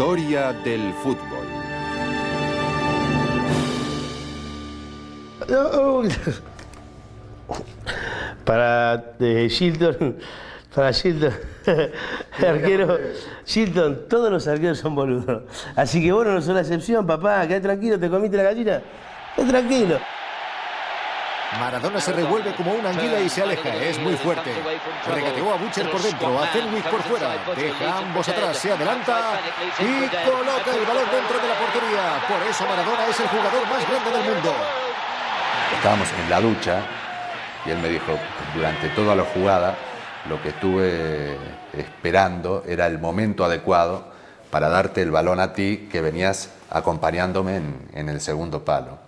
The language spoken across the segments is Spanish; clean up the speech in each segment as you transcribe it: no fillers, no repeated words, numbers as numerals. Historia del fútbol. Para Shilton, arquero, Shilton, todos los arqueros son boludos. Así que bueno, no son la excepción, papá. Quedá tranquilo, te comiste la gallina. Quedá tranquilo. Maradona se revuelve como una anguila y se aleja. Es muy fuerte. Regateó a Butcher por dentro, a Fenwick por fuera. Deja a ambos atrás, se adelanta y coloca el balón dentro de la portería. Por eso Maradona es el jugador más grande del mundo. Estábamos en la ducha y él me dijo, durante toda la jugada, lo que estuve esperando era el momento adecuado para darte el balón a ti, que venías acompañándome en el segundo palo.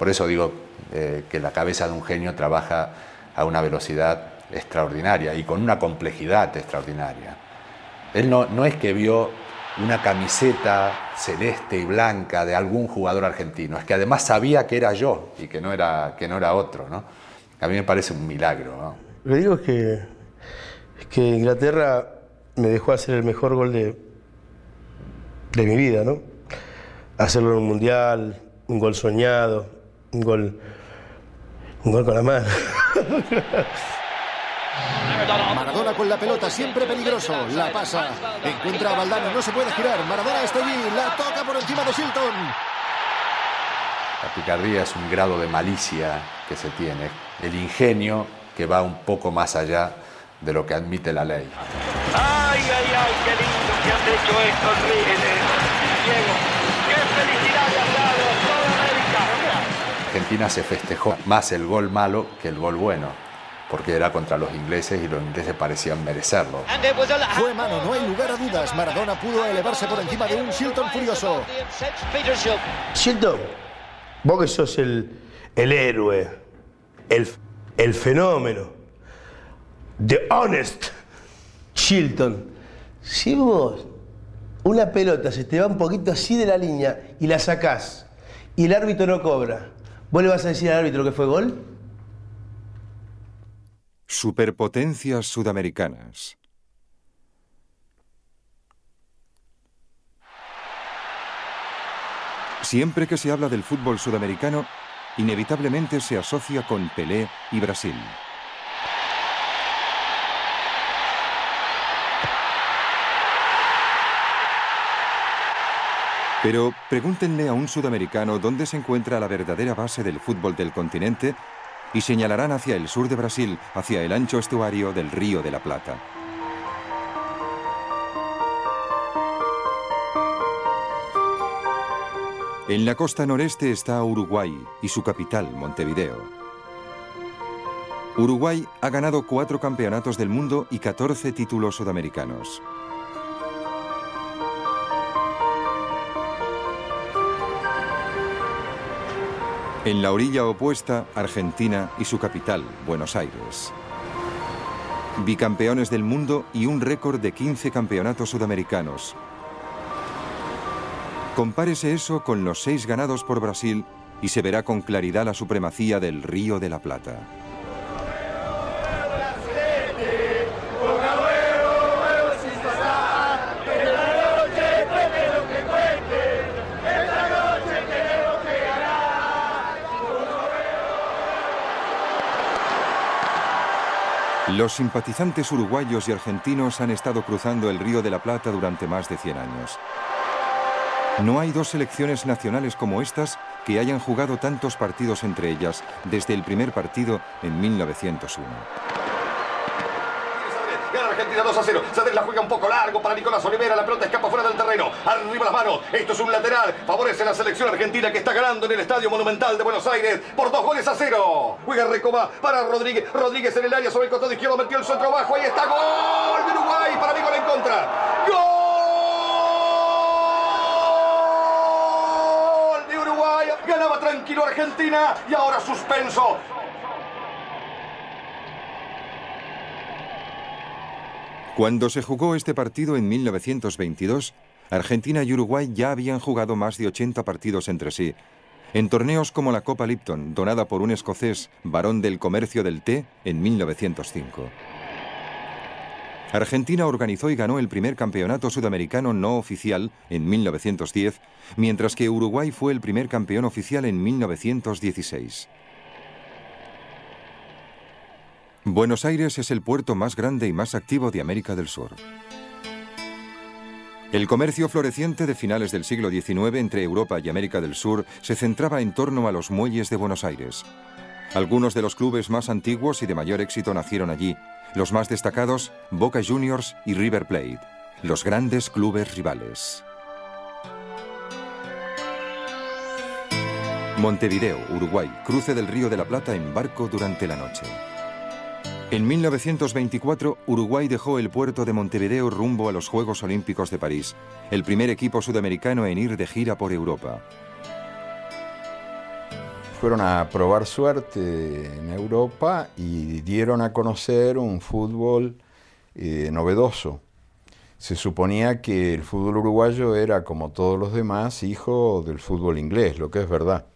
Por eso digo que la cabeza de un genio trabaja a una velocidad extraordinaria y con una complejidad extraordinaria. Él no es que vio una camiseta celeste y blanca de algún jugador argentino, es que además sabía que era yo y que no era otro, ¿no? A mí me parece un milagro, ¿no? Lo que digo es que Inglaterra me dejó hacer el mejor gol de mi vida, ¿no? Hacerlo en un mundial, un gol soñado, un gol con la mano. Maradona con la pelota, siempre peligroso, la pasa, encuentra a Valdano, no se puede girar, Maradona está allí, la toca por encima de Shilton. La picardía es un grado de malicia que se tiene, el ingenio que va un poco más allá de lo que admite la ley. ¡Ay, ay, ay! ¡Qué lindo que han hecho estos líderes! ¡Diego! ¡Qué felicidad le han dado a toda América! Argentina se festejó más el gol malo que el gol bueno, porque era contra los ingleses y los ingleses parecían merecerlo. Fue mano, no hay lugar a dudas. Maradona pudo elevarse por encima de un Shilton furioso. Shilton, vos que sos el héroe, el fenómeno, the honest Shilton, si vos una pelota se te va un poquito así de la línea y la sacás y el árbitro no cobra, ¿vos le vas a decir al árbitro que fue gol? Superpotencias sudamericanas. Siempre que se habla del fútbol sudamericano, inevitablemente se asocia con Pelé y Brasil. Pero pregúntenle a un sudamericano dónde se encuentra la verdadera base del fútbol del continente y señalarán hacia el sur de Brasil, hacia el ancho estuario del Río de la Plata. En la costa noreste está Uruguay y su capital, Montevideo. Uruguay ha ganado 4 campeonatos del mundo y 14 títulos sudamericanos. En la orilla opuesta, Argentina y su capital, Buenos Aires. Bicampeones del mundo y un récord de 15 campeonatos sudamericanos. Compárese eso con los 6 ganados por Brasil y se verá con claridad la supremacía del Río de la Plata. Los simpatizantes uruguayos y argentinos han estado cruzando el Río de la Plata durante más de 100 años. No hay 2 selecciones nacionales como estas que hayan jugado tantos partidos entre ellas desde el primer partido en 1901. Gana Argentina 2-0. Sadler la juega un poco largo para Nicolás Olivera. La pelota escapa fuera del terreno. Arriba las manos. Esto es un lateral. Favorece a la selección argentina que está ganando en el Estadio Monumental de Buenos Aires por 2-0. Juega Recoba para Rodríguez. Rodríguez en el área sobre el costado izquierdo. Metió el centro bajo. Ahí está. ¡Gol de Uruguay! Para mí, gol en contra. ¡Gol de Uruguay! Ganaba tranquilo Argentina y ahora suspenso. Cuando se jugó este partido en 1922, Argentina y Uruguay ya habían jugado más de 80 partidos entre sí, en torneos como la Copa Lipton, donada por un escocés, barón del comercio del té, en 1905. Argentina organizó y ganó el primer campeonato sudamericano no oficial en 1910, mientras que Uruguay fue el primer campeón oficial en 1916. Buenos Aires es el puerto más grande y más activo de América del Sur. El comercio floreciente de finales del siglo XIX entre Europa y América del Sur se centraba en torno a los muelles de Buenos Aires. Algunos de los clubes más antiguos y de mayor éxito nacieron allí. Los más destacados, Boca Juniors y River Plate, los grandes clubes rivales. Montevideo, Uruguay, cruce del Río de la Plata en barco durante la noche. En 1924, Uruguay dejó el puerto de Montevideo rumbo a los Juegos Olímpicos de París, el primer equipo sudamericano en ir de gira por Europa. Fueron a probar suerte en Europa y dieron a conocer un fútbol novedoso. Se suponía que el fútbol uruguayo era, como todos los demás, hijo del fútbol inglés, lo que es verdad.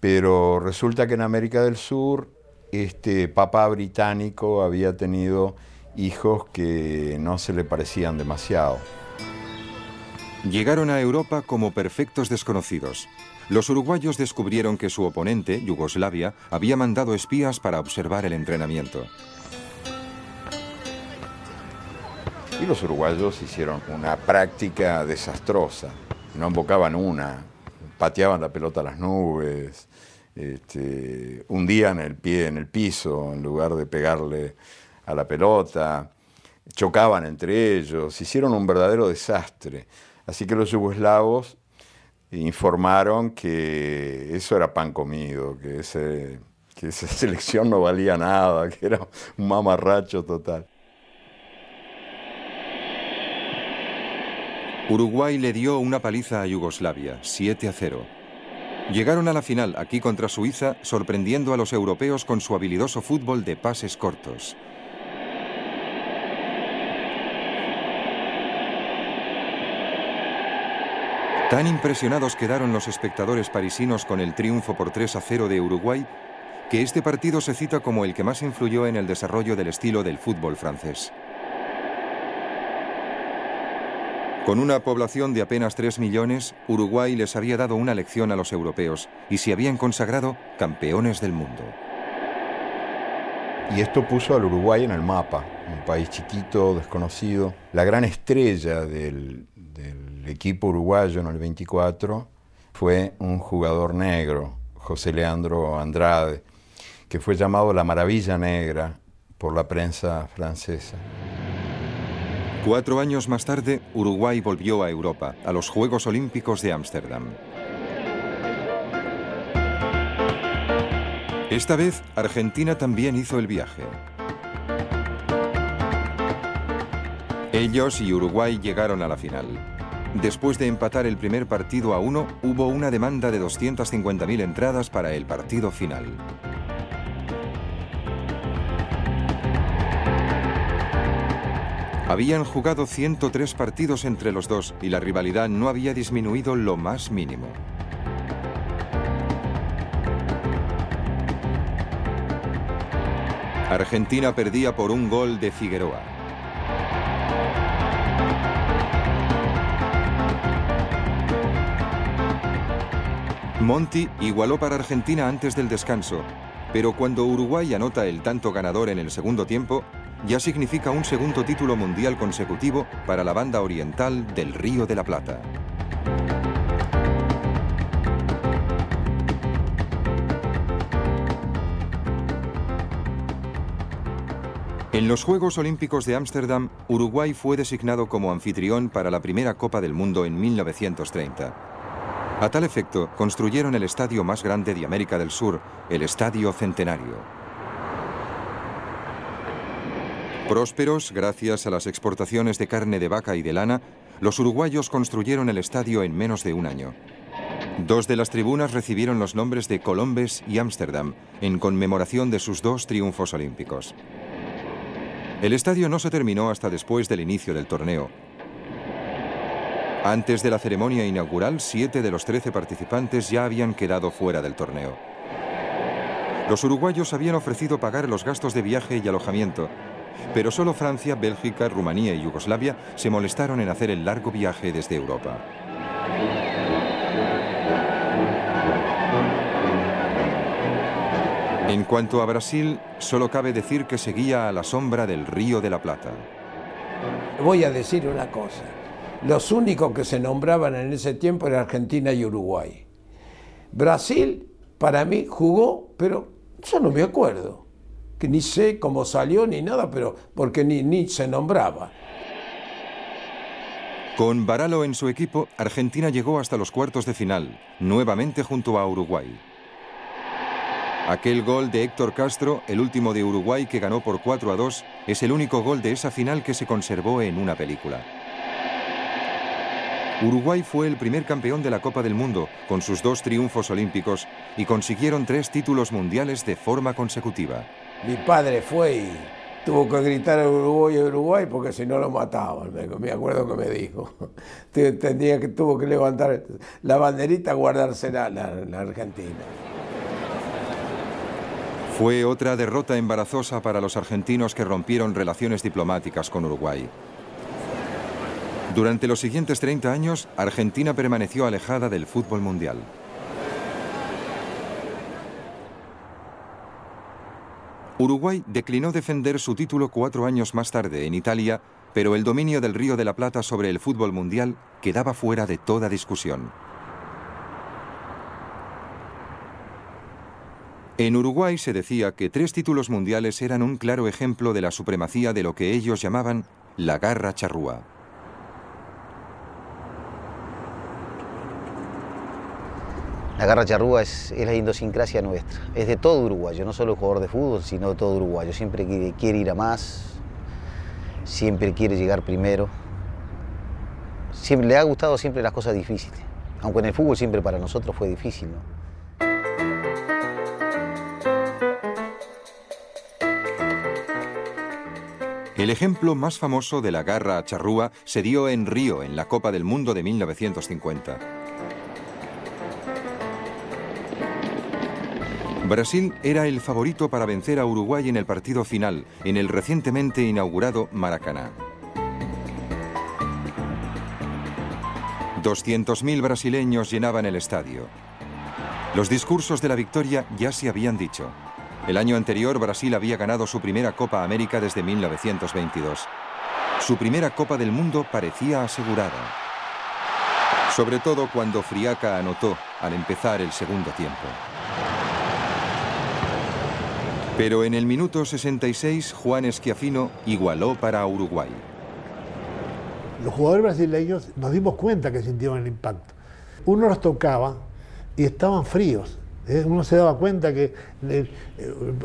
Pero resulta que en América del Sur este papá británico había tenido hijos que no se le parecían demasiado. Llegaron a Europa como perfectos desconocidos. Los uruguayos descubrieron que su oponente, Yugoslavia, había mandado espías para observar el entrenamiento. Y los uruguayos hicieron una práctica desastrosa. No embocaban una, pateaban la pelota a las nubes, hundían el pie en el piso en lugar de pegarle a la pelota, chocaban entre ellos, hicieron un verdadero desastre. Así que los yugoslavos informaron que eso era pan comido, que esa selección no valía nada, que era un mamarracho total. Uruguay le dio una paliza a Yugoslavia, 7-0. Llegaron a la final aquí contra Suiza, sorprendiendo a los europeos con su habilidoso fútbol de pases cortos. Tan impresionados quedaron los espectadores parisinos con el triunfo por 3-0 de Uruguay, que este partido se cita como el que más influyó en el desarrollo del estilo del fútbol francés. Con una población de apenas 3 millones, Uruguay les había dado una lección a los europeos y se habían consagrado campeones del mundo. Y esto puso al Uruguay en el mapa, un país chiquito, desconocido. La gran estrella del equipo uruguayo en el 24 fue un jugador negro, José Leandro Andrade, que fue llamado la Maravilla Negra por la prensa francesa. 4 años más tarde, Uruguay volvió a Europa, a los Juegos Olímpicos de Ámsterdam. Esta vez, Argentina también hizo el viaje. Ellos y Uruguay llegaron a la final. Después de empatar el primer partido a 1, hubo una demanda de 250.000 entradas para el partido final. Habían jugado 103 partidos entre los dos y la rivalidad no había disminuido lo más mínimo. Argentina perdía por un gol de Figueroa. Monti igualó para Argentina antes del descanso, pero cuando Uruguay anota el tanto ganador en el segundo tiempo, ya significa un segundo título mundial consecutivo para la banda oriental del Río de la Plata. En los Juegos Olímpicos de Ámsterdam, Uruguay fue designado como anfitrión para la primera Copa del Mundo en 1930. A tal efecto, construyeron el estadio más grande de América del Sur, el Estadio Centenario. Prósperos, gracias a las exportaciones de carne de vaca y de lana, los uruguayos construyeron el estadio en menos de un año. 2 de las tribunas recibieron los nombres de Colombes y Ámsterdam, en conmemoración de sus 2 triunfos olímpicos. El estadio no se terminó hasta después del inicio del torneo. Antes de la ceremonia inaugural, 7 de los 13 participantes ya habían quedado fuera del torneo. Los uruguayos habían ofrecido pagar los gastos de viaje y alojamiento, pero solo Francia, Bélgica, Rumanía y Yugoslavia se molestaron en hacer el largo viaje desde Europa. En cuanto a Brasil, solo cabe decir que seguía a la sombra del Río de la Plata. Voy a decir una cosa. Los únicos que se nombraban en ese tiempo eran Argentina y Uruguay. Brasil, para mí, jugó, pero yo no me acuerdo. Que ni sé cómo salió ni nada, pero porque ni se nombraba. Con Baralo en su equipo, Argentina llegó hasta los cuartos de final, nuevamente junto a Uruguay. Aquel gol de Héctor Castro, el último de Uruguay que ganó por 4-2, es el único gol de esa final que se conservó en una película. Uruguay fue el primer campeón de la Copa del Mundo, con sus 2 triunfos olímpicos, y consiguieron 3 títulos mundiales de forma consecutiva. Mi padre fue y tuvo que gritar a Uruguay, porque si no lo mataban, me acuerdo que me dijo. Tuvo que levantar la banderita, guardársela la Argentina. Fue otra derrota embarazosa para los argentinos que rompieron relaciones diplomáticas con Uruguay. Durante los siguientes 30 años, Argentina permaneció alejada del fútbol mundial. Uruguay declinó defender su título 4 años más tarde en Italia, pero el dominio del Río de la Plata sobre el fútbol mundial quedaba fuera de toda discusión. En Uruguay se decía que 3 títulos mundiales eran un claro ejemplo de la supremacía de lo que ellos llamaban la garra charrúa. La garra charrúa es la idiosincrasia nuestra, es de todo uruguayo, no solo jugador de fútbol, sino de todo uruguayo. Siempre quiere ir a más, siempre quiere llegar primero. Siempre le ha gustado siempre las cosas difíciles, aunque en el fútbol siempre para nosotros fue difícil, ¿no? El ejemplo más famoso de la garra charrúa se dio en Río, en la Copa del Mundo de 1950. Brasil era el favorito para vencer a Uruguay en el partido final, en el recientemente inaugurado Maracaná. 200.000 brasileños llenaban el estadio. Los discursos de la victoria ya se habían dicho. El año anterior, Brasil había ganado su primera Copa América desde 1922. Su primera Copa del Mundo parecía asegurada. Sobre todo cuando Friaca anotó al empezar el segundo tiempo. Pero en el minuto 66, Juan Schiaffino igualó para Uruguay. Los jugadores brasileños nos dimos cuenta que sintieron el impacto. Uno los tocaba y estaban fríos. Uno se daba cuenta que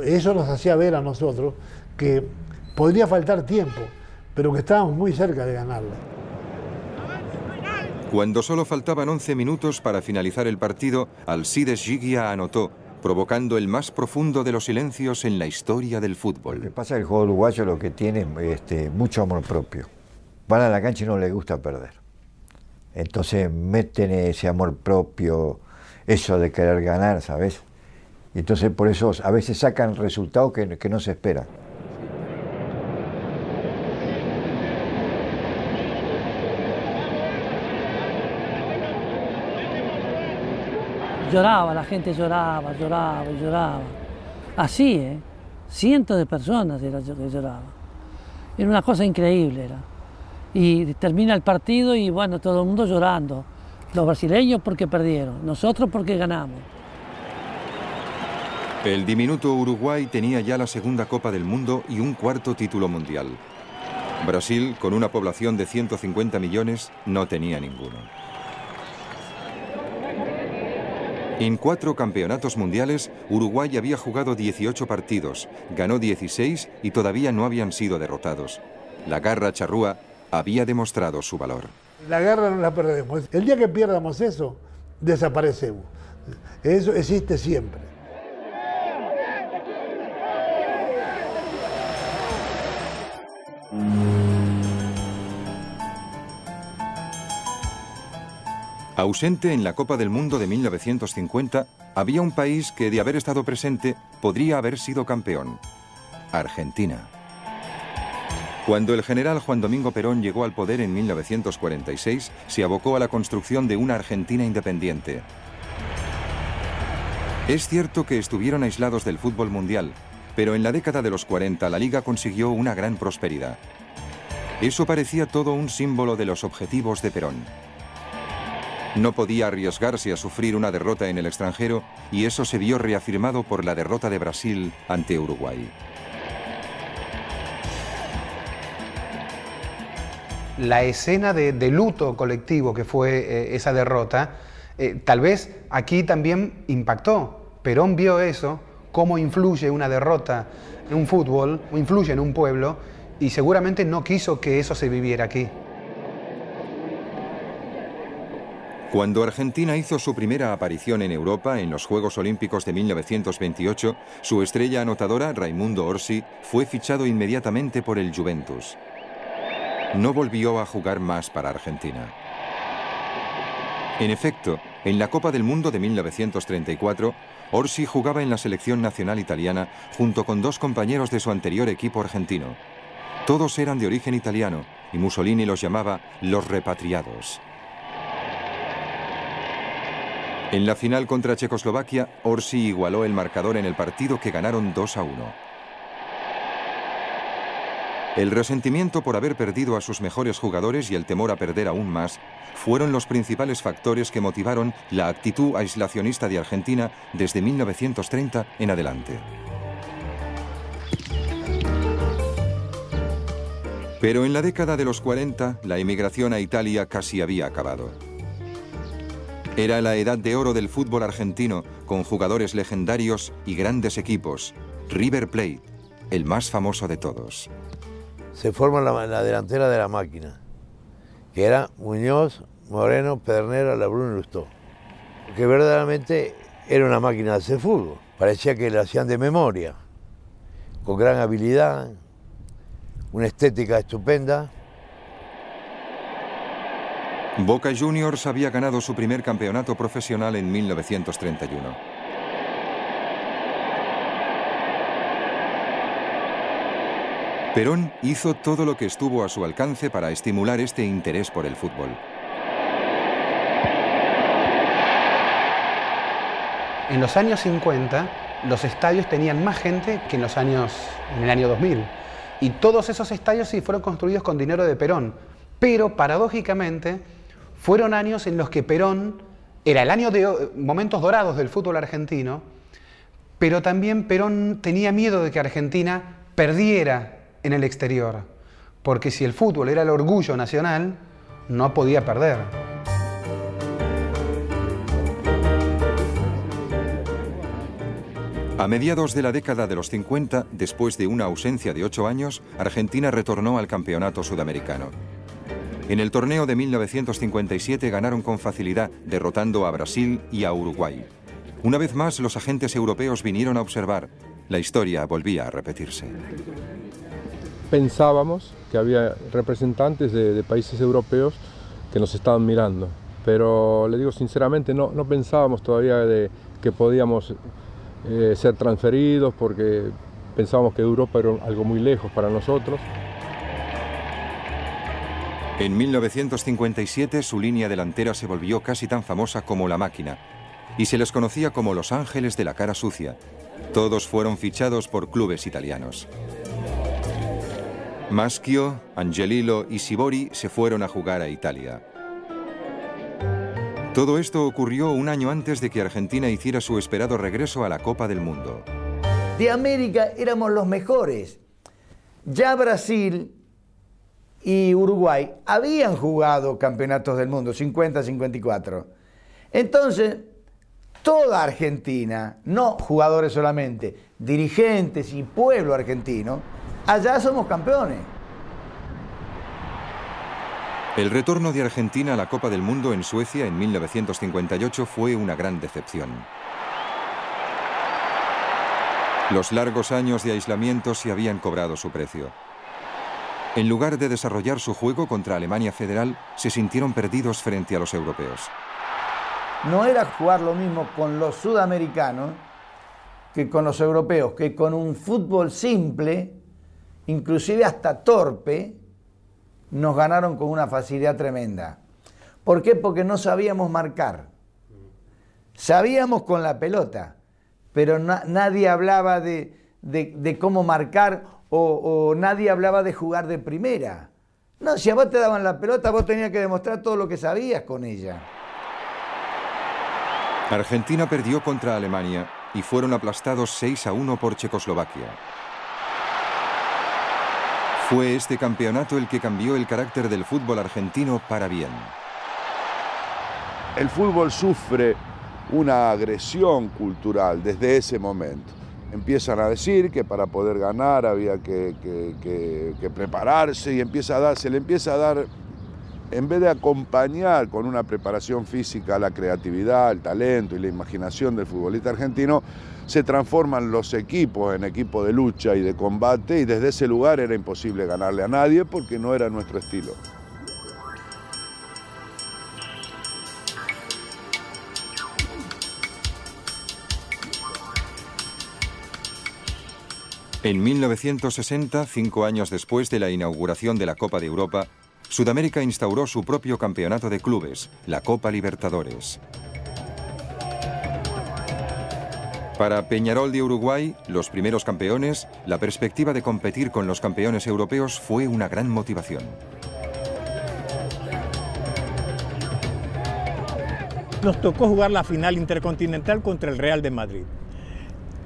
eso nos hacía ver a nosotros que podría faltar tiempo, pero que estábamos muy cerca de ganarla. Cuando solo faltaban 11 minutos para finalizar el partido, Alcides Gigia anotó, provocando el más profundo de los silencios en la historia del fútbol. Lo que pasa es que el jugador uruguayo lo que tiene es mucho amor propio. Van a la cancha y no les gusta perder. Entonces meten ese amor propio, eso de querer ganar, ¿sabes? Y entonces por eso a veces sacan resultados que no se esperan. Lloraba, la gente lloraba, lloraba, lloraba. Así, ¿eh? Cientos de personas lloraban. Era una cosa increíble, era. Y termina el partido y bueno, todo el mundo llorando. Los brasileños porque perdieron, nosotros porque ganamos. El diminuto Uruguay tenía ya la segunda Copa del Mundo y un cuarto título mundial. Brasil, con una población de 150 millones, no tenía ninguno. En 4 campeonatos mundiales, Uruguay había jugado 18 partidos, ganó 16 y todavía no habían sido derrotados. La garra charrúa había demostrado su valor. La guerra no la perdemos. El día que pierdamos eso, desaparecemos. Eso existe siempre. Ausente en la Copa del Mundo de 1950, había un país que, de haber estado presente, podría haber sido campeón: Argentina. Cuando el general Juan Domingo Perón llegó al poder en 1946, se abocó a la construcción de una Argentina independiente. Es cierto que estuvieron aislados del fútbol mundial, pero en la década de los 40 la liga consiguió una gran prosperidad. Eso parecía todo un símbolo de los objetivos de Perón. No podía arriesgarse a sufrir una derrota en el extranjero y eso se vio reafirmado por la derrota de Brasil ante Uruguay. La escena de luto colectivo que fue esa derrota, tal vez aquí también impactó. Perón vio eso, cómo influye una derrota en un fútbol, influye en un pueblo, y seguramente no quiso que eso se viviera aquí. Cuando Argentina hizo su primera aparición en Europa en los Juegos Olímpicos de 1928, su estrella anotadora, Raimundo Orsi, fue fichado inmediatamente por el Juventus. No volvió a jugar más para Argentina. En efecto, en la Copa del Mundo de 1934, Orsi jugaba en la selección nacional italiana junto con dos compañeros de su anterior equipo argentino. Todos eran de origen italiano y Mussolini los llamaba los repatriados. En la final contra Checoslovaquia, Orsi igualó el marcador en el partido que ganaron 2-1. El resentimiento por haber perdido a sus mejores jugadores y el temor a perder aún más fueron los principales factores que motivaron la actitud aislacionista de Argentina desde 1930 en adelante. Pero en la década de los 40, la emigración a Italia casi había acabado. Era la edad de oro del fútbol argentino, con jugadores legendarios y grandes equipos. River Plate, el más famoso de todos. Se forma la delantera de la máquina, que era Muñoz, Moreno, Pedernera, Labrun y Lustó. Que verdaderamente era una máquina de hacer fútbol. Parecía que la hacían de memoria, con gran habilidad, una estética estupenda. Boca Juniors había ganado su primer campeonato profesional en 1931. Perón hizo todo lo que estuvo a su alcance para estimular este interés por el fútbol. En los años 50, los estadios tenían más gente que en el año 2000. Y todos esos estadios sí fueron construidos con dinero de Perón. Pero, paradójicamente, fueron años en los que Perón, era el año de momentos dorados del fútbol argentino, pero también Perón tenía miedo de que Argentina perdiera en el exterior, porque si el fútbol era el orgullo nacional, no podía perder. A mediados de la década de los 50, después de una ausencia de 8 años, Argentina retornó al campeonato sudamericano. En el torneo de 1957 ganaron con facilidad, derrotando a Brasil y a Uruguay. Una vez más, los agentes europeos vinieron a observar. La historia volvía a repetirse. Pensábamos que había representantes de países europeos que nos estaban mirando, pero le digo sinceramente, no pensábamos todavía que podíamos ser transferidos, porque pensábamos que Europa era algo muy lejos para nosotros. En 1957 su línea delantera se volvió casi tan famosa como la máquina y se les conocía como los ángeles de la cara sucia. Todos fueron fichados por clubes italianos. Maschio, Angelillo y Sibori se fueron a jugar a Italia. Todo esto ocurrió un año antes de que Argentina hiciera su esperado regreso a la Copa del Mundo. De América éramos los mejores. Ya Brasil y Uruguay habían jugado campeonatos del mundo, 50-54. Entonces, toda Argentina, no jugadores solamente, dirigentes y pueblo argentino, allá somos campeones. El retorno de Argentina a la Copa del Mundo en Suecia en 1958 fue una gran decepción. Los largos años de aislamiento se habían cobrado su precio. En lugar de desarrollar su juego contra Alemania Federal, se sintieron perdidos frente a los europeos. No era jugar lo mismo con los sudamericanos que con los europeos, que con un fútbol simple inclusive hasta torpe, nos ganaron con una facilidad tremenda. ¿Por qué? Porque no sabíamos marcar. Sabíamos con la pelota, pero nadie hablaba de cómo marcar o nadie hablaba de jugar de primera. No, si a vos te daban la pelota, vos tenías que demostrar todo lo que sabías con ella. Argentina perdió contra Alemania y fueron aplastados 6-1 por Checoslovaquia. Fue este campeonato el que cambió el carácter del fútbol argentino para bien. El fútbol sufre una agresión cultural desde ese momento. Empiezan a decir que para poder ganar había que prepararse y se le empieza a dar, en vez de acompañar con una preparación física la creatividad, el talento y la imaginación del futbolista argentino, se transforman los equipos en equipos de lucha y de combate, y desde ese lugar era imposible ganarle a nadie porque no era nuestro estilo. En 1960, 5 años después de la inauguración de la Copa de Europa, Sudamérica instauró su propio campeonato de clubes, la Copa Libertadores. Para Peñarol de Uruguay, los primeros campeones, la perspectiva de competir con los campeones europeos fue una gran motivación. Nos tocó jugar la final intercontinental contra el Real de Madrid.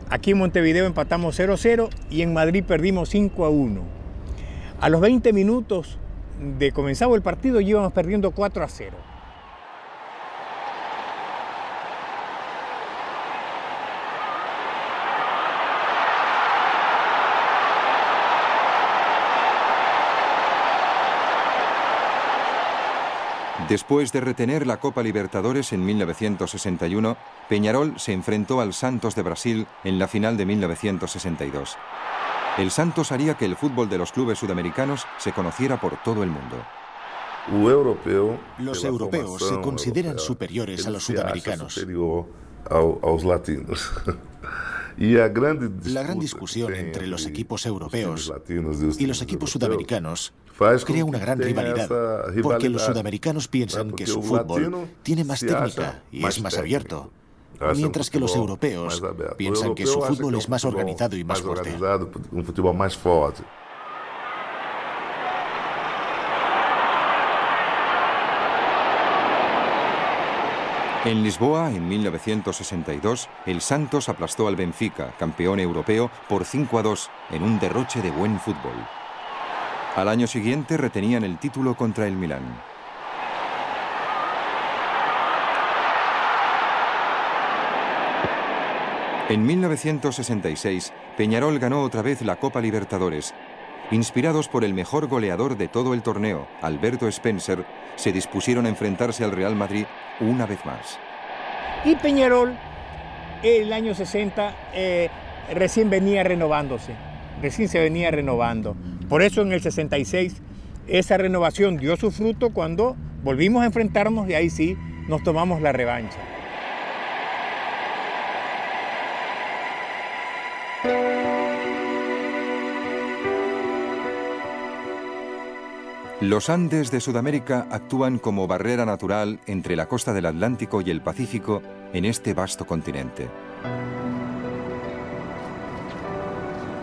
Aquí en Montevideo empatamos 0-0 y en Madrid perdimos 5-1. A los 20 minutos de comenzado el partido ya íbamos perdiendo 4-0. Después de retener la Copa Libertadores en 1961, Peñarol se enfrentó al Santos de Brasil en la final de 1962. El Santos haría que el fútbol de los clubes sudamericanos se conociera por todo el mundo. Los europeos se consideran superiores a los sudamericanos. La gran discusión entre los equipos europeos y los equipos sudamericanos crea una gran rivalidad, porque los sudamericanos piensan que su fútbol tiene más técnica y es más abierto, mientras que los europeos piensan que su fútbol es más organizado y más fuerte. En Lisboa, en 1962, el Santos aplastó al Benfica, campeón europeo, por 5-2 en un derroche de buen fútbol. Al año siguiente retenían el título contra el Milán. En 1966, Peñarol ganó otra vez la Copa Libertadores. Inspirados por el mejor goleador de todo el torneo, Alberto Spencer, se dispusieron a enfrentarse al Real Madrid una vez más. Y Peñarol, el año 60, recién venía renovándose, recién se venía renovando. Por eso en el 66 esa renovación dio su fruto cuando volvimos a enfrentarnos y ahí sí nos tomamos la revancha. Los Andes de Sudamérica actúan como barrera natural entre la costa del Atlántico y el Pacífico en este vasto continente.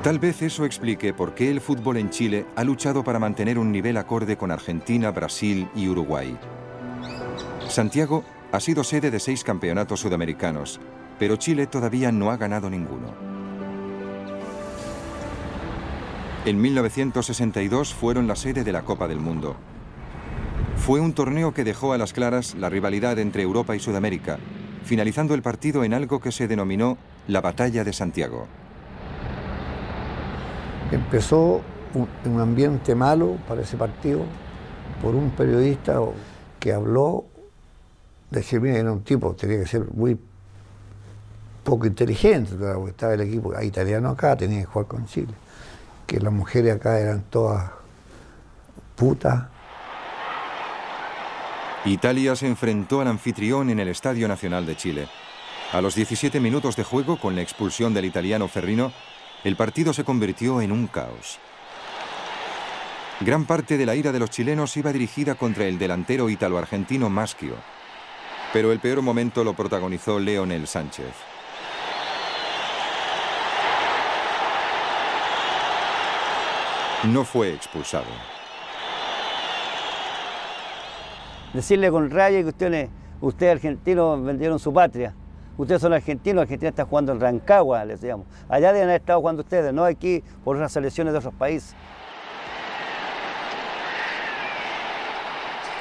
Tal vez eso explique por qué el fútbol en Chile ha luchado para mantener un nivel acorde con Argentina, Brasil y Uruguay. Santiago ha sido sede de 6 campeonatos sudamericanos, pero Chile todavía no ha ganado ninguno. En 1962 fueron la sede de la Copa del Mundo. Fue un torneo que dejó a las claras la rivalidad entre Europa y Sudamérica, finalizando el partido en algo que se denominó la Batalla de Santiago. Empezó un ambiente malo para ese partido por un periodista que habló de que, mira, era un tipo, tenía que ser muy poco inteligente, porque estaba el equipo italiano acá, tenía que jugar con Chile. Que las mujeres acá eran todas putas. Italia se enfrentó al anfitrión en el Estadio Nacional de Chile. A los 17 minutos de juego, con la expulsión del italiano Ferrino, el partido se convirtió en un caos. Gran parte de la ira de los chilenos iba dirigida contra el delantero italo-argentino Maschio, pero el peor momento lo protagonizó Leonel Sánchez. No fue expulsado. Decirle con raya que ustedes argentinos vendieron su patria. Ustedes son argentinos, Argentina está jugando en Rancagua, les digamos. Allá deben haber estado jugando ustedes, no aquí por las selecciones de otros países.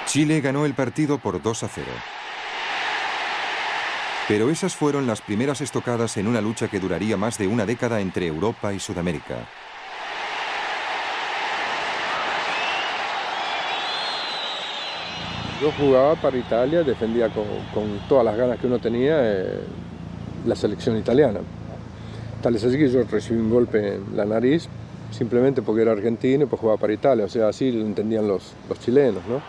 Chile ganó el partido por 2-0. Pero esas fueron las primeras estocadas en una lucha que duraría más de una década entre Europa y Sudamérica. Yo jugaba para Italia, defendía con todas las ganas que uno tenía la selección italiana. Tal es así que yo recibí un golpe en la nariz, simplemente porque era argentino y pues jugaba para Italia. O sea, así lo entendían los chilenos, ¿no?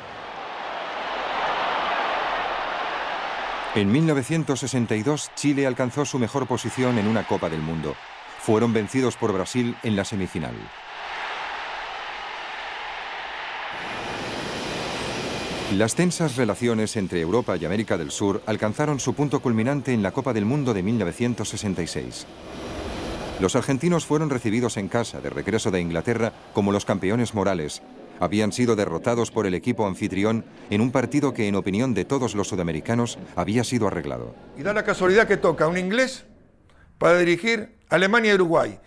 En 1962, Chile alcanzó su mejor posición en una Copa del Mundo. Fueron vencidos por Brasil en la semifinal. Las tensas relaciones entre Europa y América del Sur alcanzaron su punto culminante en la Copa del Mundo de 1966. Los argentinos fueron recibidos en casa de regreso de Inglaterra como los campeones morales. Habían sido derrotados por el equipo anfitrión en un partido que, en opinión de todos los sudamericanos, había sido arreglado. Y da la casualidad que toca un inglés para dirigir Alemania y Uruguay.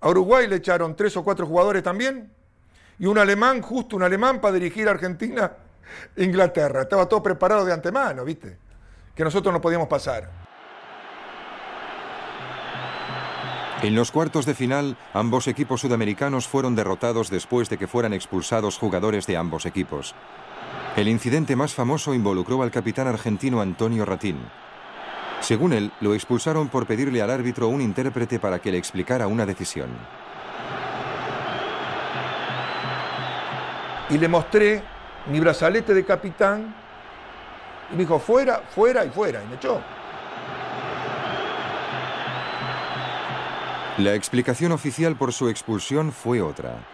A Uruguay le echaron 3 o 4 jugadores también y un alemán, justo un alemán, para dirigir a Argentina. Inglaterra, estaba todo preparado de antemano, ¿viste? Que nosotros no podíamos pasar. En los cuartos de final, ambos equipos sudamericanos fueron derrotados después de que fueran expulsados jugadores de ambos equipos. El incidente más famoso involucró al capitán argentino Antonio Ratín. Según él, lo expulsaron por pedirle al árbitro un intérprete para que le explicara una decisión. Y le mostré mi brazalete de capitán, y me dijo, fuera, fuera y fuera, y me echó. La explicación oficial por su expulsión fue otra.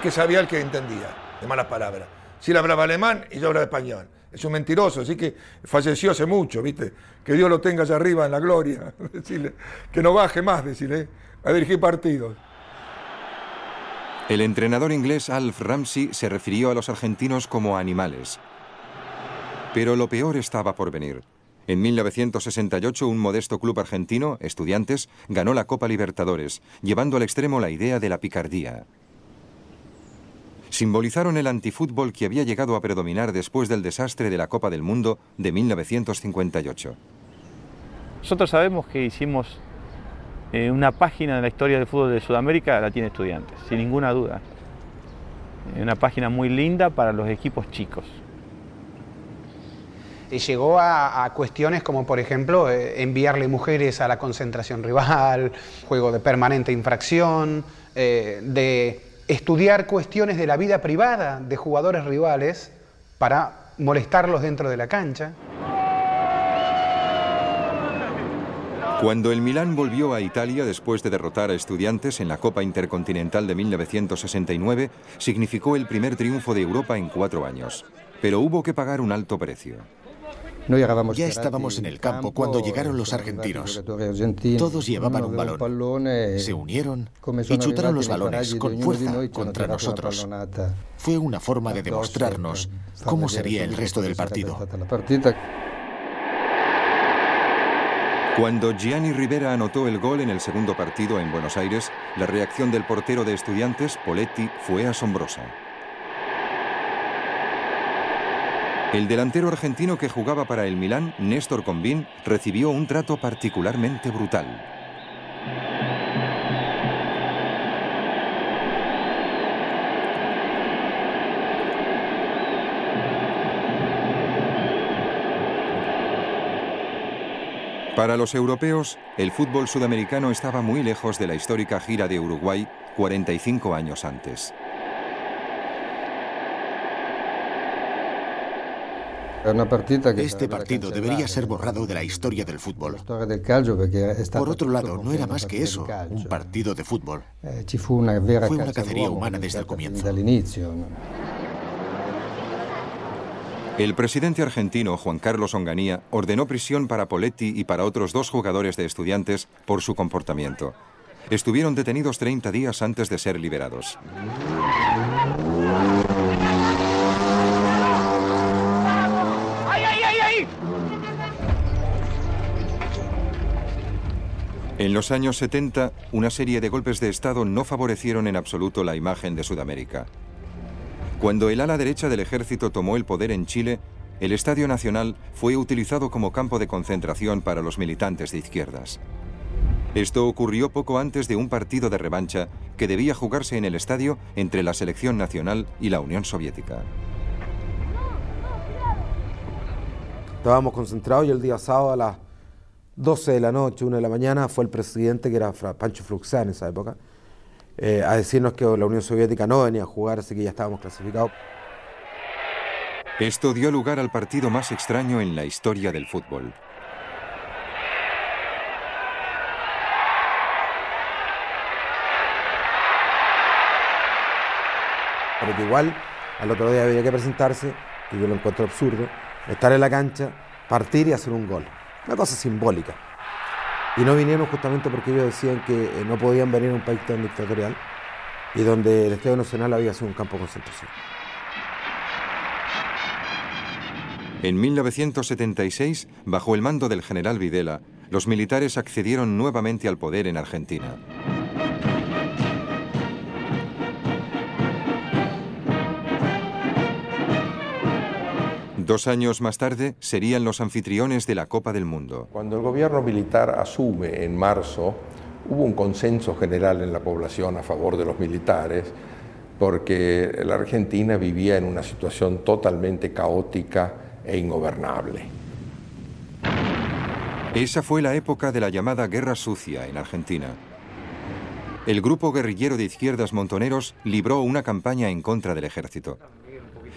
Que sabía el que entendía, de malas palabras. Si él hablaba alemán y yo hablaba español. Es un mentiroso, así que falleció hace mucho, ¿viste? Que Dios lo tenga allá arriba en la gloria. Decirle, que no baje más, decirle, a dirigir partidos. El entrenador inglés Alf Ramsey se refirió a los argentinos como animales. Pero lo peor estaba por venir. En 1968, un modesto club argentino, Estudiantes, ganó la Copa Libertadores, llevando al extremo la idea de la picardía. Simbolizaron el antifútbol que había llegado a predominar después del desastre de la Copa del Mundo de 1958. Nosotros sabemos que hicimos una página de la historia del fútbol de Sudamérica, la tiene Estudiantes, sin ninguna duda. Una página muy linda para los equipos chicos. Y llegó a cuestiones como, por ejemplo, enviarle mujeres a la concentración rival, juego de permanente infracción, de estudiar cuestiones de la vida privada de jugadores rivales para molestarlos dentro de la cancha. Cuando el Milán volvió a Italia después de derrotar a Estudiantes en la Copa Intercontinental de 1969, significó el primer triunfo de Europa en 4 años. Pero hubo que pagar un alto precio. Ya estábamos en el campo cuando llegaron los argentinos. Todos llevaban un balón. Se unieron y chutaron los balones con fuerza contra nosotros. Fue una forma de demostrarnos cómo sería el resto del partido. Cuando Gianni Rivera anotó el gol en el segundo partido en Buenos Aires, la reacción del portero de Estudiantes, Poletti, fue asombrosa. El delantero argentino que jugaba para el Milán, Néstor Combín, recibió un trato particularmente brutal. Para los europeos, el fútbol sudamericano estaba muy lejos de la histórica gira de Uruguay 45 años antes. Este partido debería ser borrado de la historia del fútbol. Por otro lado, no era más que eso, un partido de fútbol. Fue una cacería humana desde el comienzo. El presidente argentino, Juan Carlos Onganía, ordenó prisión para Poletti y para otros 2 jugadores de Estudiantes por su comportamiento. Estuvieron detenidos 30 días antes de ser liberados. En los años 70, una serie de golpes de Estado no favorecieron en absoluto la imagen de Sudamérica. Cuando el ala derecha del ejército tomó el poder en Chile, el Estadio Nacional fue utilizado como campo de concentración para los militantes de izquierdas. Esto ocurrió poco antes de un partido de revancha que debía jugarse en el estadio entre la selección nacional y la Unión Soviética. Estábamos concentrados y el día sábado a las 12 de la noche, 1 de la mañana, fue el presidente, que era Pancho Fluxá en esa época, a decirnos que la Unión Soviética no venía a jugar, así que ya estábamos clasificados. Esto dio lugar al partido más extraño en la historia del fútbol. Pero que igual al otro día había que presentarse, y yo lo encuentro absurdo, estar en la cancha, partir y hacer un gol. Una cosa simbólica. Y no vinieron justamente porque ellos decían que no podían venir a un país tan dictatorial y donde el Estadio Nacional había sido un campo de concentración. En 1976, bajo el mando del general Videla, los militares accedieron nuevamente al poder en Argentina. Dos años más tarde serían los anfitriones de la Copa del Mundo. Cuando el gobierno militar asume en marzo, hubo un consenso general en la población a favor de los militares, porque la Argentina vivía en una situación totalmente caótica e ingobernable. Esa fue la época de la llamada Guerra Sucia en Argentina. El grupo guerrillero de izquierdas montoneros libró una campaña en contra del ejército.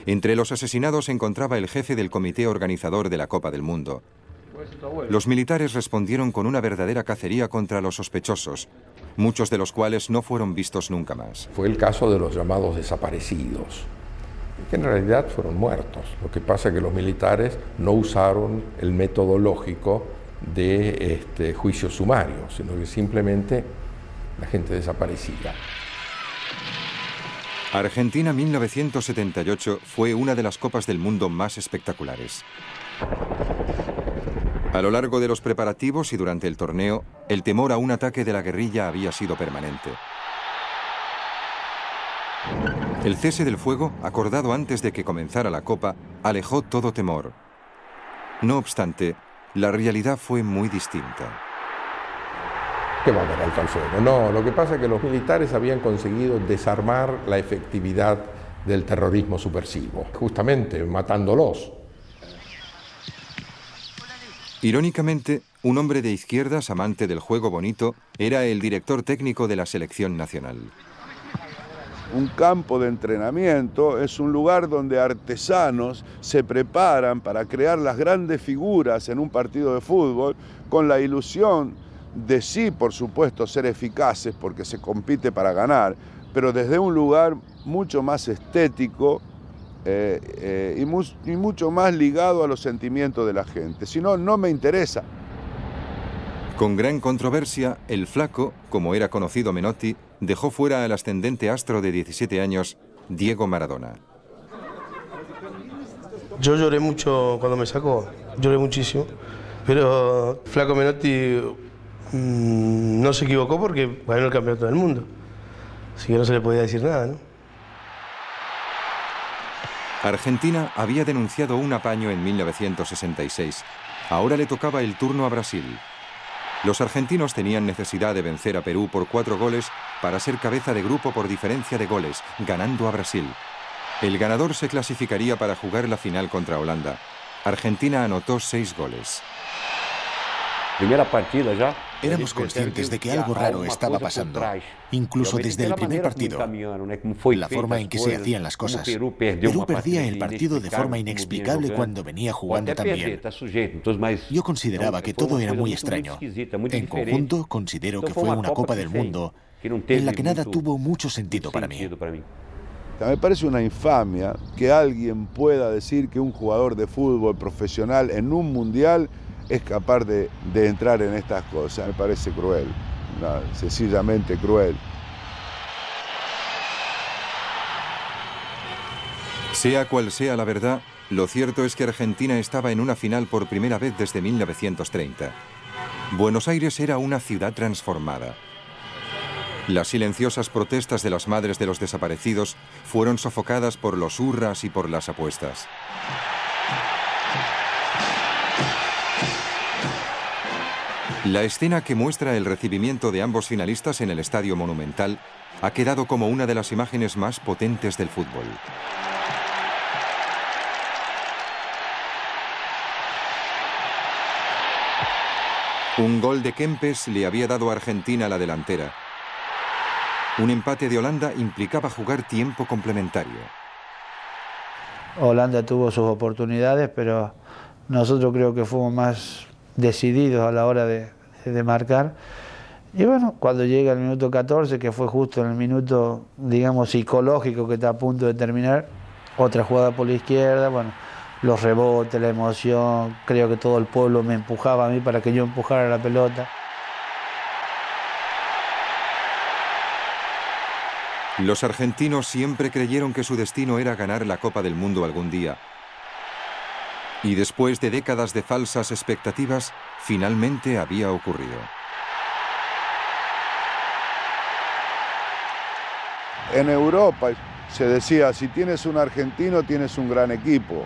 Entre los asesinados se encontraba el jefe del comité organizador de la Copa del Mundo. Los militares respondieron con una verdadera cacería contra los sospechosos, muchos de los cuales no fueron vistos nunca más. Fue el caso de los llamados desaparecidos, que en realidad fueron muertos. Lo que pasa es que los militares no usaron el método lógico de juicios sumarios, sino que simplemente la gente desaparecía. Argentina 1978 fue una de las copas del mundo más espectaculares. A lo largo de los preparativos y durante el torneo, el temor a un ataque de la guerrilla había sido permanente. El cese del fuego, acordado antes de que comenzara la copa, alejó todo temor. No obstante, la realidad fue muy distinta. ¿Qué va a dar alto al fuego? No, lo que pasa es que los militares habían conseguido desarmar la efectividad del terrorismo subversivo, justamente matándolos. Irónicamente, un hombre de izquierdas, amante del juego bonito, era el director técnico de la selección nacional. Un campo de entrenamiento es un lugar donde artesanos se preparan para crear las grandes figuras en un partido de fútbol con la ilusión de sí, por supuesto, ser eficaces porque se compite para ganar, pero desde un lugar mucho más estético y mucho más ligado a los sentimientos de la gente. Si no, no me interesa. Con gran controversia, el flaco, como era conocido Menotti, dejó fuera al ascendente astro de 17 años, Diego Maradona. Yo lloré mucho cuando me sacó, lloré muchísimo, pero flaco Menotti no se equivocó porque ganó el campeonato del mundo. Así que no se le podía decir nada, ¿no? Argentina había denunciado un apaño en 1966. Ahora le tocaba el turno a Brasil. Los argentinos tenían necesidad de vencer a Perú por 4 goles para ser cabeza de grupo por diferencia de goles, ganando a Brasil. El ganador se clasificaría para jugar la final contra Holanda. Argentina anotó 6 goles. Primera partida ya. Éramos conscientes de que algo raro estaba pasando, incluso desde el primer partido, la forma en que se hacían las cosas. Perú perdía el partido de forma inexplicable cuando venía jugando también. Yo consideraba que todo era muy extraño. En conjunto, considero que fue una Copa del Mundo en la que nada tuvo mucho sentido para mí. Me parece una infamia que alguien pueda decir que un jugador de fútbol profesional en un mundial es capaz de entrar en estas cosas. Me parece cruel, sencillamente cruel. Sea cual sea la verdad, lo cierto es que Argentina estaba en una final por primera vez desde 1930. Buenos Aires era una ciudad transformada. Las silenciosas protestas de las madres de los desaparecidos fueron sofocadas por los hurras y por las apuestas. La escena que muestra el recibimiento de ambos finalistas en el Estadio Monumental ha quedado como una de las imágenes más potentes del fútbol. Un gol de Kempes le había dado a Argentina la delantera. Un empate de Holanda implicaba jugar tiempo complementario. Holanda tuvo sus oportunidades, pero nosotros creo que fuimos más decididos a la hora de marcar. Y bueno, cuando llega el minuto 14, que fue justo en el minuto, digamos, psicológico que está a punto de terminar, otra jugada por la izquierda, bueno, los rebotes, la emoción, creo que todo el pueblo me empujaba a mí para que yo empujara la pelota. Los argentinos siempre creyeron que su destino era ganar la Copa del Mundo algún día. Y después de décadas de falsas expectativas, finalmente había ocurrido. En Europa se decía, si tienes un argentino, tienes un gran equipo.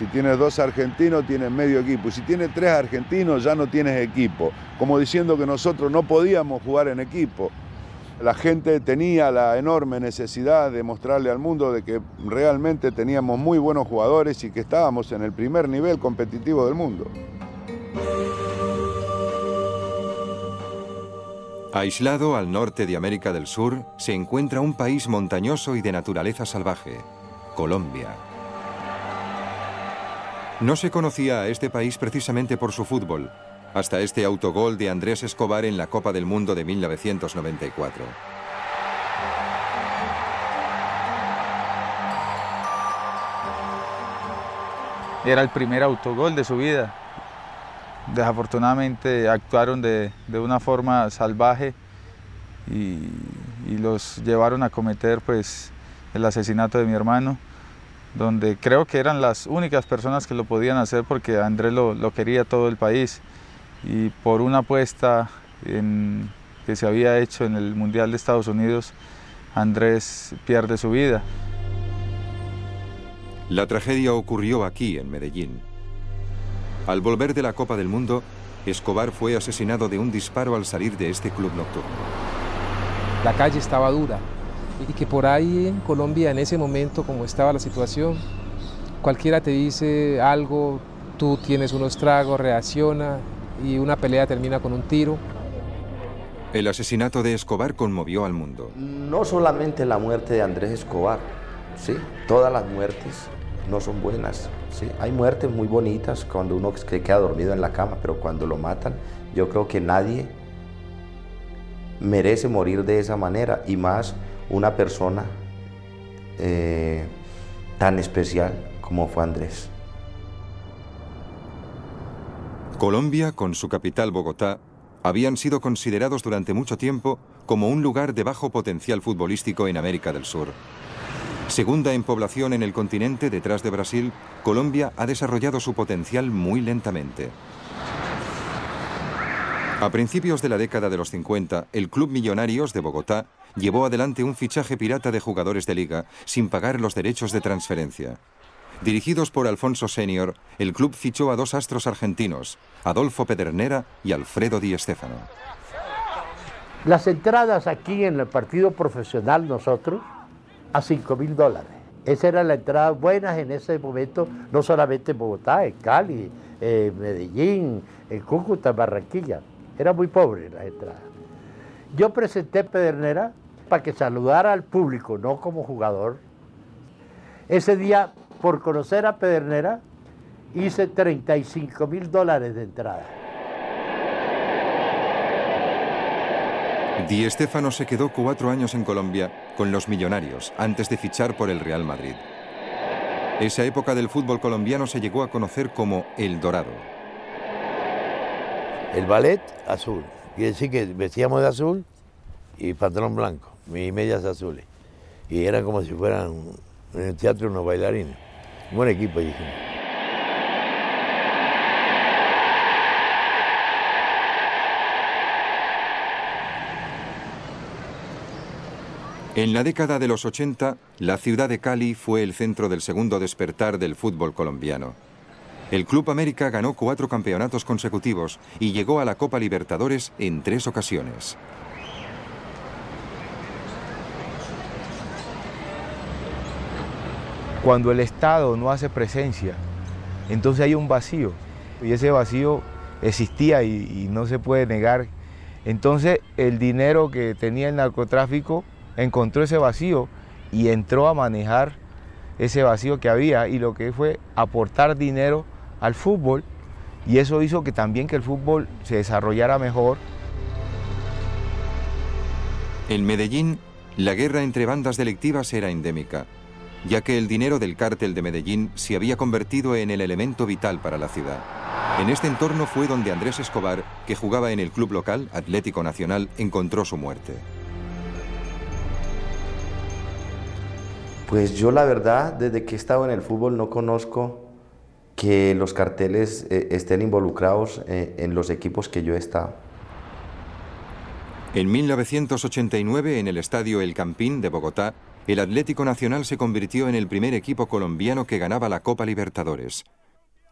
Si tienes dos argentinos, tienes medio equipo. Y si tienes tres argentinos, ya no tienes equipo. Como diciendo que nosotros no podíamos jugar en equipo. La gente tenía la enorme necesidad de mostrarle al mundo de que realmente teníamos muy buenos jugadores y que estábamos en el primer nivel competitivo del mundo. Aislado al norte de América del Sur, se encuentra un país montañoso y de naturaleza salvaje, Colombia. No se conocía a este país precisamente por su fútbol, hasta este autogol de Andrés Escobar en la Copa del Mundo de 1994. Era el primer autogol de su vida. Desafortunadamente actuaron de una forma salvaje y los llevaron a cometer pues, el asesinato de mi hermano, donde creo que eran las únicas personas que lo podían hacer porque Andrés lo quería todo el país. Y por una apuesta que se había hecho en el Mundial de Estados Unidos, Andrés pierde su vida. La tragedia ocurrió aquí, en Medellín. Al volver de la Copa del Mundo, Escobar fue asesinado de un disparo al salir de este club nocturno. La calle estaba dura y que por ahí en Colombia, en ese momento, como estaba la situación, cualquiera te dice algo, tú tienes unos tragos, reacciona, y una pelea termina con un tiro. El asesinato de Escobar conmovió al mundo. No solamente la muerte de Andrés Escobar, ¿sí? Todas las muertes no son buenas, ¿sí? Hay muertes muy bonitas cuando uno queda dormido en la cama, pero cuando lo matan, yo creo que nadie merece morir de esa manera, y más una persona tan especial como fue Andrés. Colombia, con su capital Bogotá, habían sido considerados durante mucho tiempo como un lugar de bajo potencial futbolístico en América del Sur. Segunda en población en el continente detrás de Brasil, Colombia ha desarrollado su potencial muy lentamente. A principios de la década de los 50, el Club Millonarios de Bogotá llevó adelante un fichaje pirata de jugadores de liga sin pagar los derechos de transferencia. Dirigidos por Alfonso Senior, el club fichó a dos astros argentinos, Adolfo Pedernera y Alfredo Di Stéfano. Las entradas aquí en el partido profesional nosotros a $5.000. Esa era la entrada buena en ese momento, no solamente en Bogotá, en Cali, en Medellín, en Cúcuta, en Barranquilla. Era muy pobre la entrada. Yo presenté Pedernera para que saludara al público, no como jugador. Ese día, por conocer a Pedernera, hice $35.000 de entrada. Di Stéfano se quedó 4 años en Colombia con los Millonarios antes de fichar por el Real Madrid. Esa época del fútbol colombiano se llegó a conocer como El Dorado. El ballet azul, quiere decir que vestíamos de azul y pantalón blanco, y medias azules. Y eran como si fueran en el teatro unos bailarines. Un buen equipo, dijimos. En la década de los 80, la ciudad de Cali fue el centro del segundo despertar del fútbol colombiano. El Club América ganó 4 campeonatos consecutivos y llegó a la Copa Libertadores en 3 ocasiones. Cuando el Estado no hace presencia, entonces hay un vacío. Y ese vacío existía y no se puede negar. Entonces el dinero que tenía el narcotráfico encontró ese vacío y entró a manejar ese vacío que había, y lo que fue aportar dinero al fútbol, y eso hizo que también que el fútbol se desarrollara mejor. En Medellín, la guerra entre bandas delictivas era endémica, ya que el dinero del cártel de Medellín se había convertido en el elemento vital para la ciudad. En este entorno fue donde Andrés Escobar, que jugaba en el club local, Atlético Nacional, encontró su muerte. Pues yo la verdad, desde que he estado en el fútbol, no conozco que los carteles estén involucrados en los equipos que yo he estado. En 1989, en el estadio El Campín de Bogotá, el Atlético Nacional se convirtió en el primer equipo colombiano que ganaba la Copa Libertadores.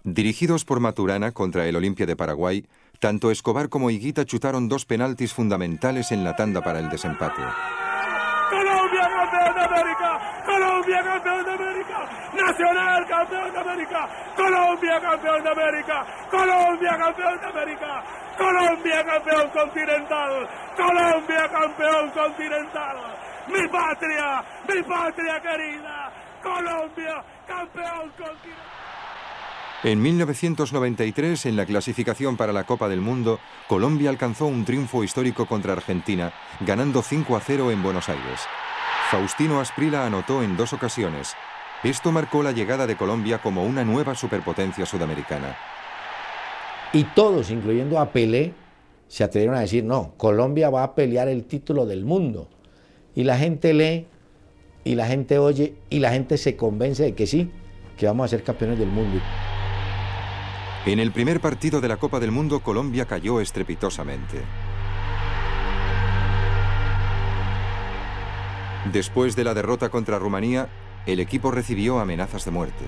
Dirigidos por Maturana contra el Olimpia de Paraguay, tanto Escobar como Higuita chutaron 2 penaltis fundamentales en la tanda para el desempate. ¡Colombia campeón de América! ¡Colombia campeón de América! ¡Nacional campeón de América! ¡Colombia campeón de América! ¡Colombia campeón de América! ¡Colombia campeón continental! ¡Colombia campeón continental! Mi patria querida! ¡Colombia campeón continental! En 1993, en la clasificación para la Copa del Mundo, Colombia alcanzó un triunfo histórico contra Argentina, ganando 5-0 en Buenos Aires. Faustino Asprilla anotó en 2 ocasiones. Esto marcó la llegada de Colombia como una nueva superpotencia sudamericana. Y todos, incluyendo a Pelé, se atrevieron a decir, no, Colombia va a pelear el título del mundo. Y la gente lee, y la gente oye, y la gente se convence de que sí, que vamos a ser campeones del mundo. En el primer partido de la Copa del Mundo, Colombia cayó estrepitosamente. Después de la derrota contra Rumanía, el equipo recibió amenazas de muerte.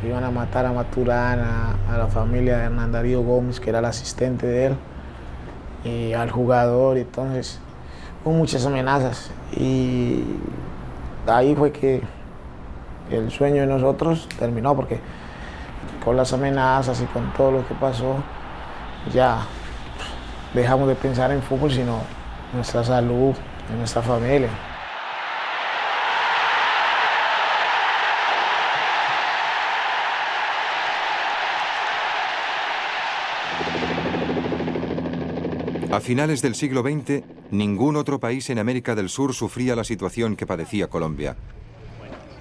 Que iban a matar a Maturana, a la familia de Hernán Darío Gómez, que era el asistente de él, y al jugador. Entonces, hubo muchas amenazas. Y ahí fue que el sueño de nosotros terminó, porque con las amenazas y con todo lo que pasó, ya dejamos de pensar en fútbol, sino en nuestra salud, en nuestra familia. A finales del siglo XX, ningún otro país en América del Sur sufría la situación que padecía Colombia.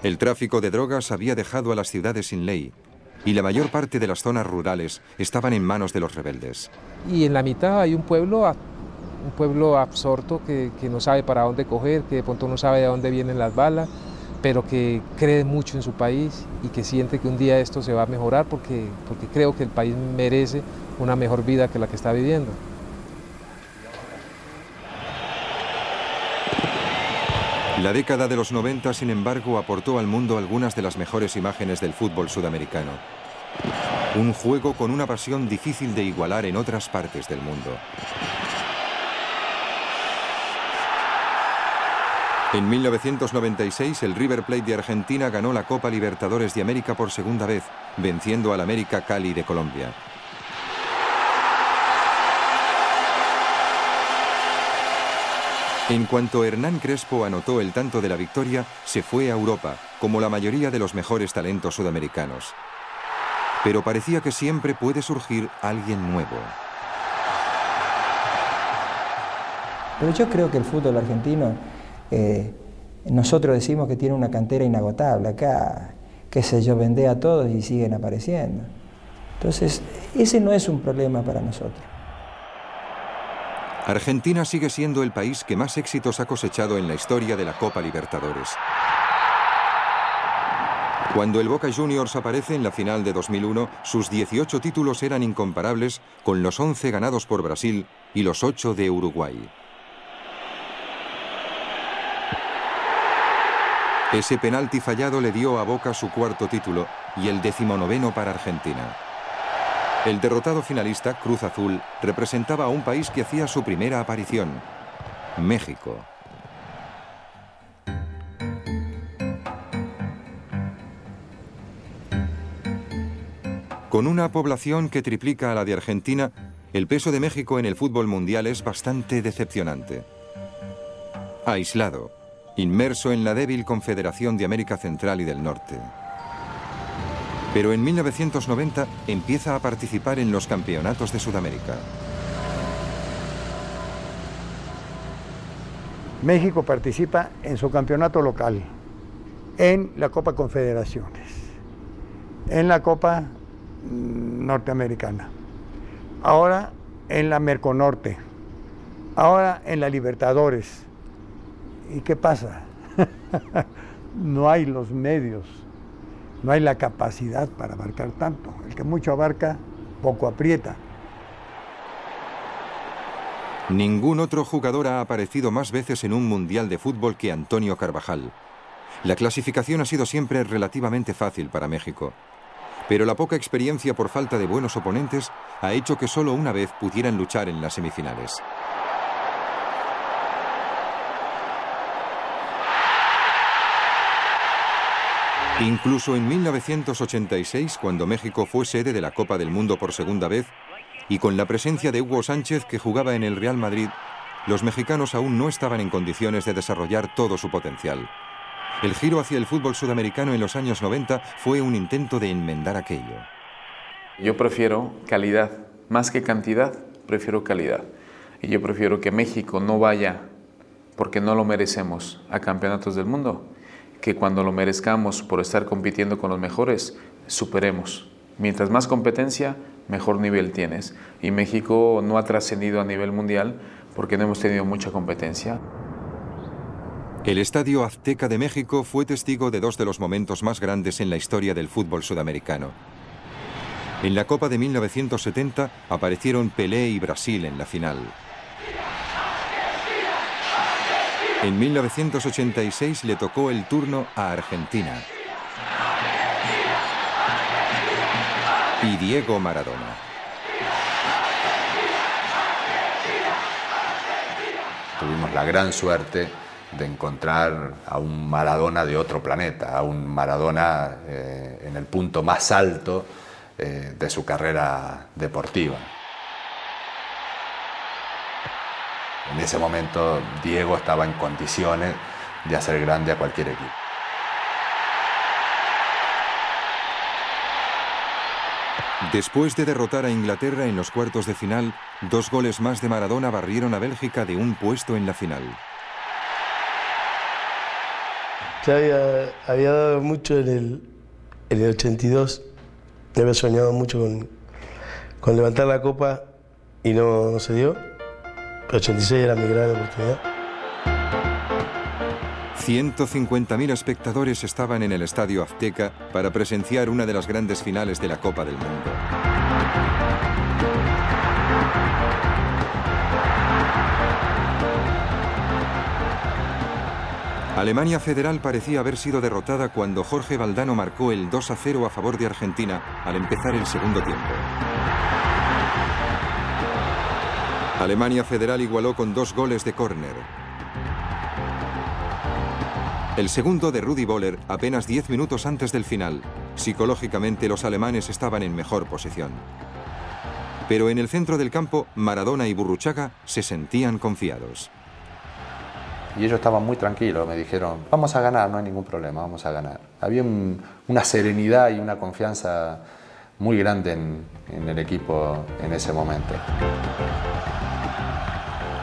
El tráfico de drogas había dejado a las ciudades sin ley, y la mayor parte de las zonas rurales estaban en manos de los rebeldes. Y en la mitad hay un pueblo absorto que no sabe para dónde coger, que de pronto no sabe de dónde vienen las balas, pero que cree mucho en su país y que siente que un día esto se va a mejorar, porque creo que el país merece una mejor vida que la que está viviendo. La década de los 90, sin embargo, aportó al mundo algunas de las mejores imágenes del fútbol sudamericano. Un juego con una pasión difícil de igualar en otras partes del mundo. En 1996, el River Plate de Argentina ganó la Copa Libertadores de América por segunda vez, venciendo al América Cali de Colombia. En cuanto Hernán Crespo anotó el tanto de la victoria, se fue a Europa, como la mayoría de los mejores talentos sudamericanos. Pero parecía que siempre puede surgir alguien nuevo. Pero yo creo que el fútbol argentino, nosotros decimos que tiene una cantera inagotable. Acá, qué sé yo, vendé a todos y siguen apareciendo. Entonces, ese no es un problema para nosotros. Argentina sigue siendo el país que más éxitos ha cosechado en la historia de la Copa Libertadores. Cuando el Boca Juniors aparece en la final de 2001, sus 18 títulos eran incomparables con los 11 ganados por Brasil y los 8 de Uruguay. Ese penalti fallado le dio a Boca su cuarto título y el 19º para Argentina. El derrotado finalista, Cruz Azul, representaba a un país que hacía su primera aparición, México. Con una población que triplica a la de Argentina, el peso de México en el fútbol mundial es bastante decepcionante. Aislado, inmerso en la débil Confederación de América Central y del Norte. Pero en 1990 empieza a participar en los campeonatos de Sudamérica. México participa en su campeonato local, en la Copa Confederaciones, en la Copa Norteamericana, ahora en la Merconorte, ahora en la Libertadores. ¿Y qué pasa? No hay los medios. No hay la capacidad para abarcar tanto. El que mucho abarca, poco aprieta. Ningún otro jugador ha aparecido más veces en un mundial de fútbol que Antonio Carvajal. La clasificación ha sido siempre relativamente fácil para México. Pero la poca experiencia por falta de buenos oponentes ha hecho que solo una vez pudieran luchar en las semifinales. Incluso en 1986, cuando México fue sede de la Copa del Mundo por segunda vez, y con la presencia de Hugo Sánchez, que jugaba en el Real Madrid, los mexicanos aún no estaban en condiciones de desarrollar todo su potencial. El giro hacia el fútbol sudamericano en los años 90 fue un intento de enmendar aquello. Yo prefiero calidad, más que cantidad, prefiero calidad. Y yo prefiero que México no vaya, porque no lo merecemos, a campeonatos del mundo, que cuando lo merezcamos por estar compitiendo con los mejores, superemos. Mientras más competencia, mejor nivel tienes. Y México no ha trascendido a nivel mundial porque no hemos tenido mucha competencia. El Estadio Azteca de México fue testigo de dos de los momentos más grandes en la historia del fútbol sudamericano. En la Copa de 1970 aparecieron Pelé y Brasil en la final. En 1986 le tocó el turno a Argentina. Y Diego Maradona. Tuvimos la gran suerte de encontrar a un Maradona de otro planeta, a un Maradona en el punto más alto de su carrera deportiva. En ese momento, Diego estaba en condiciones de hacer grande a cualquier equipo. Después de derrotar a Inglaterra en los cuartos de final, dos goles más de Maradona barrieron a Bélgica de un puesto en la final. Ya había dado mucho en el 82. Yo había soñado mucho con levantar la copa y no se dio. El 86 era mi gran oportunidad. 150.000 espectadores estaban en el Estadio Azteca para presenciar una de las grandes finales de la Copa del Mundo. Alemania Federal parecía haber sido derrotada cuando Jorge Valdano marcó el 2-0 a favor de Argentina al empezar el segundo tiempo. Alemania Federal igualó con dos goles de córner. El segundo de Rudi Völler apenas 10 minutos antes del final. Psicológicamente los alemanes estaban en mejor posición. Pero en el centro del campo, Maradona y Burruchaga se sentían confiados. Y ellos estaban muy tranquilos, me dijeron, vamos a ganar, no hay ningún problema, vamos a ganar. Había una serenidad y una confianza muy grande en el equipo en ese momento.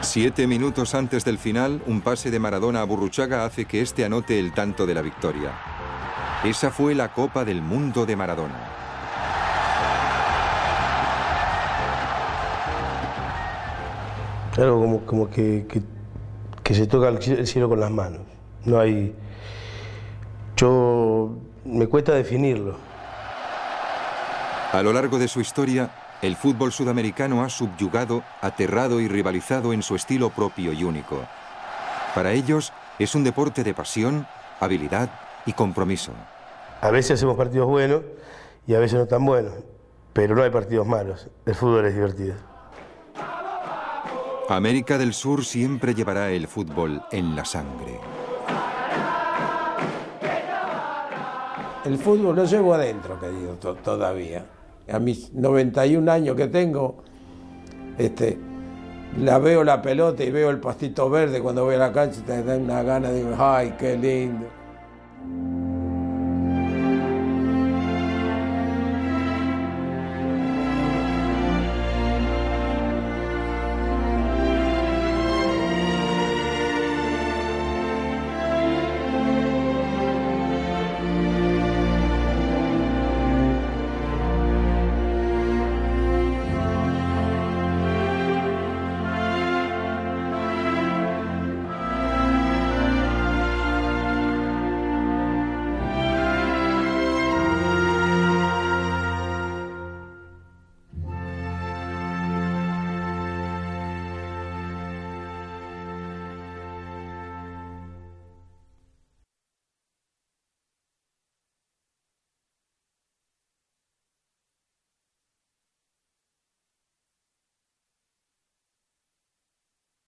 7 minutos antes del final, un pase de Maradona a Burruchaga hace que este anote el tanto de la victoria. Esa fue la Copa del Mundo de Maradona. Algo como que se toca el cielo con las manos. No hay... Me cuesta definirlo. A lo largo de su historia, el fútbol sudamericano ha subyugado, aterrado y rivalizado en su estilo propio y único. Para ellos es un deporte de pasión, habilidad y compromiso. A veces hacemos partidos buenos y a veces no tan buenos, pero no hay partidos malos. El fútbol es divertido. América del Sur siempre llevará el fútbol en la sangre. El fútbol lo llevo adentro, querido, todavía. A mis 91 años que tengo, la veo la pelota y veo el pastito verde cuando voy a la cancha, te da una gana, digo, ¡ay, qué lindo!